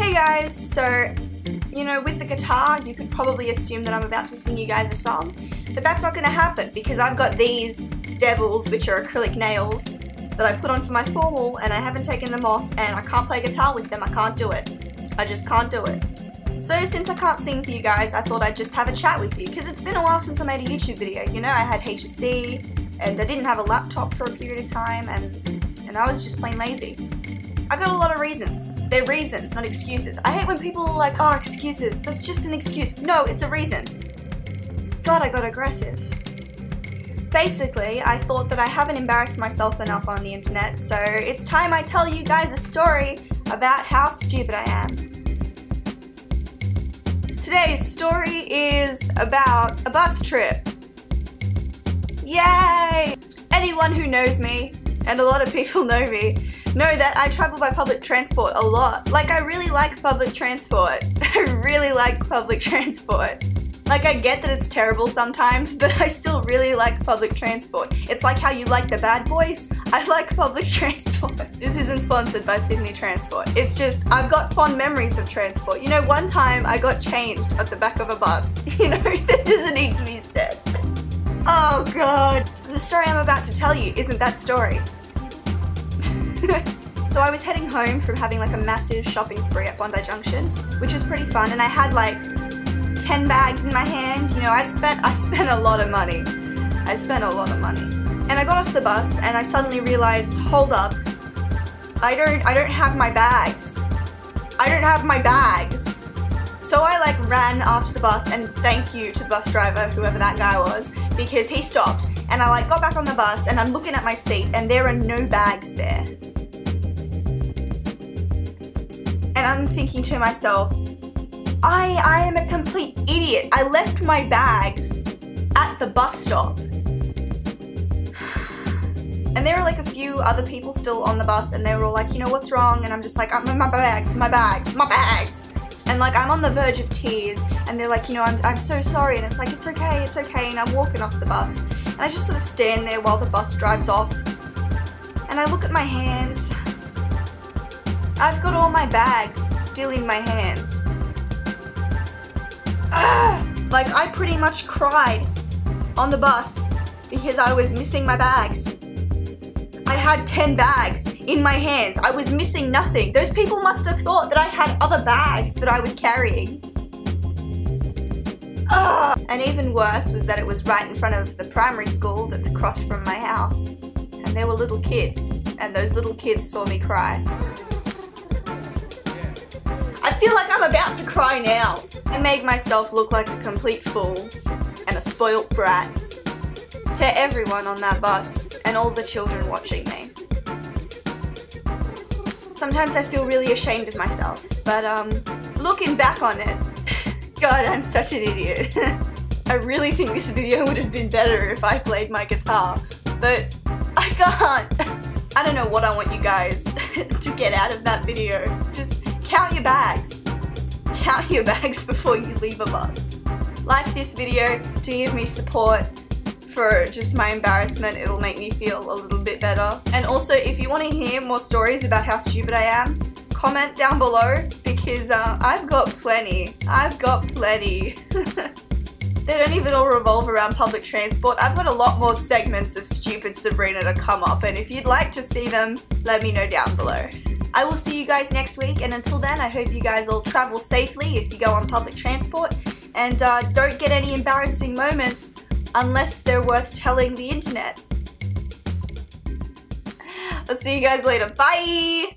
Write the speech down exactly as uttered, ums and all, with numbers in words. Hey guys, so, you know, with the guitar, you could probably assume that I'm about to sing you guys a song, but that's not going to happen because I've got these devils, which are acrylic nails, that I put on for my floor wall, and I haven't taken them off, and I can't play guitar with them. I can't do it. I just can't do it. So since I can't sing for you guys, I thought I'd just have a chat with you, because it's been a while since I made a YouTube video. You know, I had H S C, and I didn't have a laptop for a period of time, and, and I was just plain lazy. I've got a lot of reasons. They're reasons, not excuses. I hate when people are like, oh, excuses, that's just an excuse. No, it's a reason. God, I got aggressive. Basically, I thought that I haven't embarrassed myself enough on the internet, so it's time I tell you guys a story about how stupid I am. Today's story is about a bus trip. Yay! Anyone who knows me, and a lot of people know me, know that I travel by public transport a lot. Like, I really like public transport. I really like public transport. Like, I get that it's terrible sometimes, but I still really like public transport. It's like how you like the Bad Boys. I like public transport. This isn't sponsored by Sydney Transport. It's just, I've got fond memories of transport. You know, one time I got changed at the back of a bus. You know, that doesn't need to be said. Oh God. The story I'm about to tell you isn't that story. So I was heading home from having like a massive shopping spree at Bondi Junction, which was pretty fun, and I had like ten bags in my hand. You know, I'd spent, I spent a lot of money. I spent a lot of money. And I got off the bus and I suddenly realized, hold up, I don't, I don't have my bags. I don't have my bags. So I like ran after the bus, and thank you to the bus driver, whoever that guy was, because he stopped, and I like got back on the bus and I'm looking at my seat and there are no bags there. And I'm thinking to myself, I, I am a complete idiot. I left my bags at the bus stop. And there were like a few other people still on the bus, and they were all like, you know, what's wrong? And I'm just like, my bags, my bags, my bags. And like, I'm on the verge of tears, and they're like, you know, I'm, I'm so sorry. And it's like, it's okay, it's okay. And I'm walking off the bus, and I just sort of stand there while the bus drives off. And I look at my hands. I've got all my bags still in my hands. Ugh. Like, I pretty much cried on the bus because I was missing my bags. I had ten bags in my hands. I was missing nothing. Those people must have thought that I had other bags that I was carrying. Ugh. And even worse was that it was right in front of the primary school that's across from my house. And there were little kids, and those little kids saw me cry. I feel like I'm about to cry now. I made myself look like a complete fool and a spoilt brat to everyone on that bus and all the children watching me. Sometimes I feel really ashamed of myself, but um, looking back on it, God, I'm such an idiot. I really think this video would have been better if I played my guitar, but I can't. I don't know what I want you guys to get out of that video. Just count your bags. Count your bags before you leave a bus. Like this video to give me support for just my embarrassment. It'll make me feel a little bit better. And also, if you want to hear more stories about how stupid I am, comment down below, because uh, I've got plenty. I've got plenty. They don't even all revolve around public transport. I've got a lot more segments of Stupid Sabrina to come up, and if you'd like to see them, let me know down below. I will see you guys next week, and until then, I hope you guys all travel safely if you go on public transport, and uh, don't get any embarrassing moments unless they're worth telling the internet. I'll see you guys later. Bye!